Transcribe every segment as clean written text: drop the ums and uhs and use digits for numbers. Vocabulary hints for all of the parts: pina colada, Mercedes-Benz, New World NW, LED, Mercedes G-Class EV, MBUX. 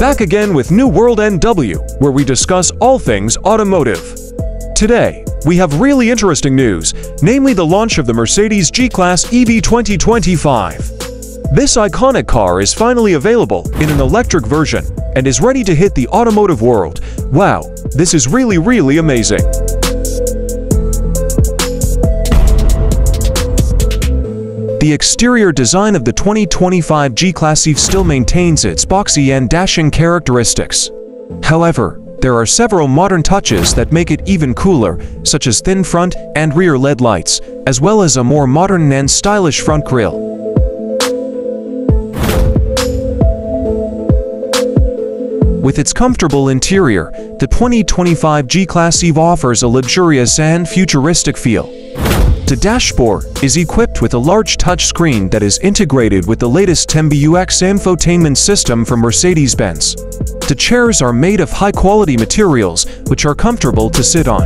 Back again with New World NW, where we discuss all things automotive. Today, we have really interesting news, namely the launch of the Mercedes G-Class EV 2025. This iconic car is finally available in an electric version and is ready to hit the automotive world. Wow, this is really amazing. The exterior design of the 2025 G-Class EV still maintains its boxy and dashing characteristics. However, there are several modern touches that make it even cooler, such as thin front and rear LED lights, as well as a more modern and stylish front grille. With its comfortable interior, the 2025 G-Class EV offers a luxurious and futuristic feel. The dashboard is equipped with a large touchscreen that is integrated with the latest MBUX infotainment system from Mercedes-Benz. The chairs are made of high-quality materials, which are comfortable to sit on.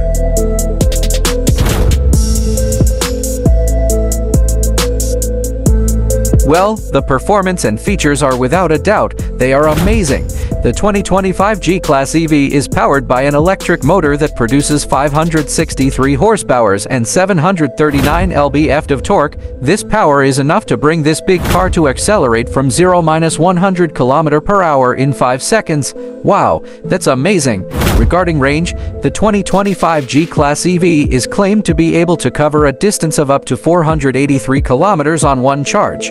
Well, the performance and features are without a doubt, they are amazing. The 2025 G-Class EV is powered by an electric motor that produces 563 horsepower and 739 lb-ft of torque. This power is enough to bring this big car to accelerate from 0-100 km/h in 5 seconds. Wow, that's amazing! Regarding range, the 2025 G-Class EV is claimed to be able to cover a distance of up to 483 km on one charge.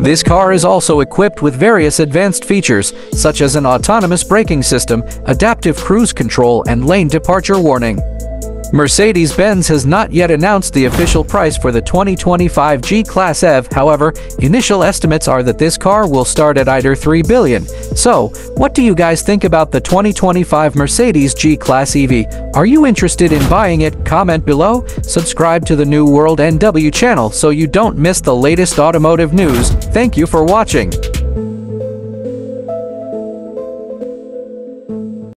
This car is also equipped with various advanced features, such as an autonomous braking system, adaptive cruise control, and lane departure warning. Mercedes-Benz has not yet announced the official price for the 2025 G-Class EV, however, initial estimates are that this car will start at either $3 billion. So, what do you guys think about the 2025 Mercedes G-Class EV? Are you interested in buying it? Comment below, subscribe to the New World NW channel so you don't miss the latest automotive news. Thank you for watching.